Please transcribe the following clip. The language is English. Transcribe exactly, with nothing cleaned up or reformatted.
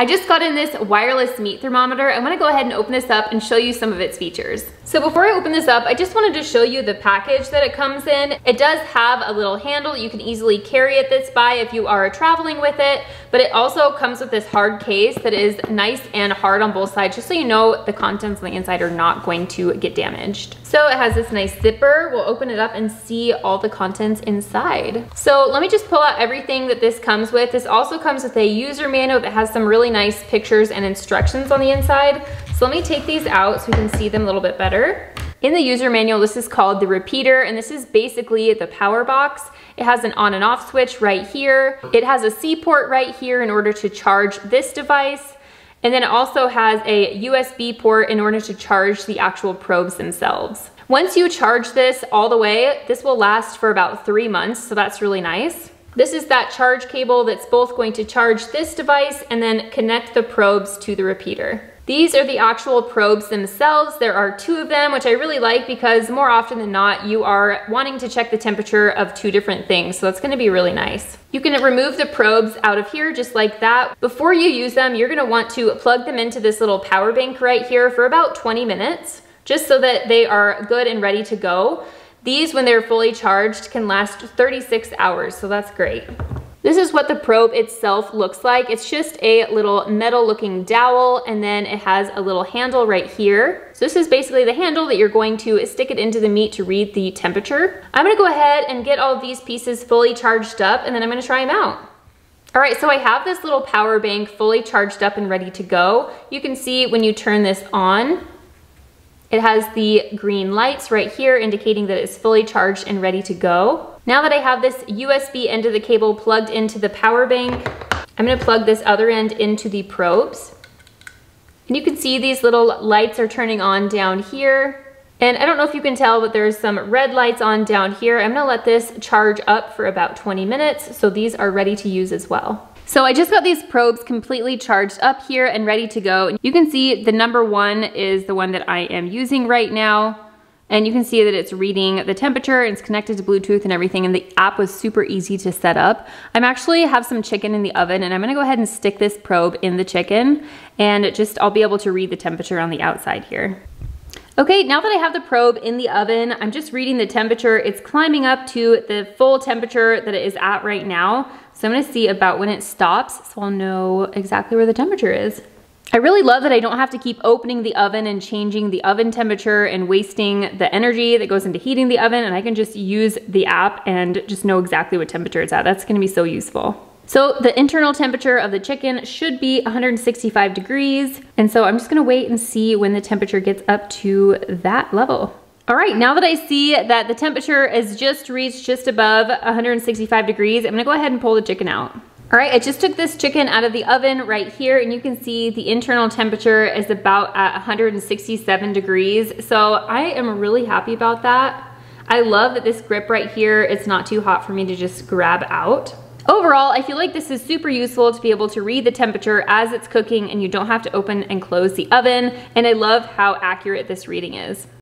I just got in this wireless meat thermometer. I'm gonna go ahead and open this up and show you some of its features. So before I open this up, I just wanted to show you the package that it comes in. It does have a little handle. You can easily carry it this by if you are traveling with it, but it also comes with this hard case that is nice and hard on both sides, just so you know the contents on the inside are not going to get damaged. So it has this nice zipper. We'll open it up and see all the contents inside. So let me just pull out everything that this comes with. This also comes with a user manual that has some really nice pictures and instructions on the inside. So let me take these out so we can see them a little bit better. In the user manual, this is called the repeater, and this is basically the power box. It has an on and off switch right here. It has a C port right here in order to charge this device. And then it also has a U S B port in order to charge the actual probes themselves. Once you charge this all the way, this will last for about three months, so that's really nice. This is that charge cable that's both going to charge this device and then connect the probes to the repeater. These are the actual probes themselves. There are two of them, which I really like because more often than not, you are wanting to check the temperature of two different things. So that's gonna be really nice. You can remove the probes out of here just like that. Before you use them, you're gonna want to plug them into this little power bank right here for about twenty minutes, just so that they are good and ready to go. These, when they're fully charged, can last thirty-six hours, so that's great. This is what the probe itself looks like. It's just a little metal-looking dowel, and then it has a little handle right here. So this is basically the handle that you're going to stick it into the meat to read the temperature. I'm gonna go ahead and get all of these pieces fully charged up, and then I'm gonna try them out. All right, so I have this little power bank fully charged up and ready to go. You can see when you turn this on, it has the green lights right here indicating that it's fully charged and ready to go. Now that I have this U S B end of the cable plugged into the power bank, I'm gonna plug this other end into the probes. And you can see these little lights are turning on down here. And I don't know if you can tell, but there's some red lights on down here. I'm gonna let this charge up for about twenty minutes, so these are ready to use as well. So I just got these probes completely charged up here and ready to go. You can see the number one is the one that I am using right now. And you can see that it's reading the temperature, it's connected to Bluetooth and everything, and the app was super easy to set up. I'm actually have some chicken in the oven, and I'm gonna go ahead and stick this probe in the chicken, and it just, I'll be able to read the temperature on the outside here. Okay, now that I have the probe in the oven, I'm just reading the temperature. It's climbing up to the full temperature that it is at right now. So I'm gonna see about when it stops, so I'll know exactly where the temperature is. I really love that I don't have to keep opening the oven and changing the oven temperature and wasting the energy that goes into heating the oven, and I can just use the app and just know exactly what temperature it's at. That's gonna be so useful. So the internal temperature of the chicken should be one hundred sixty-five degrees. And so I'm just gonna wait and see when the temperature gets up to that level. All right, now that I see that the temperature has just reached just above one hundred sixty-five degrees, I'm gonna go ahead and pull the chicken out. All right, I just took this chicken out of the oven right here, and you can see the internal temperature is about at one hundred sixty-seven degrees. So I am really happy about that. I love that this grip right here, it's not too hot for me to just grab out. Overall, I feel like this is super useful to be able to read the temperature as it's cooking, and you don't have to open and close the oven. And I love how accurate this reading is.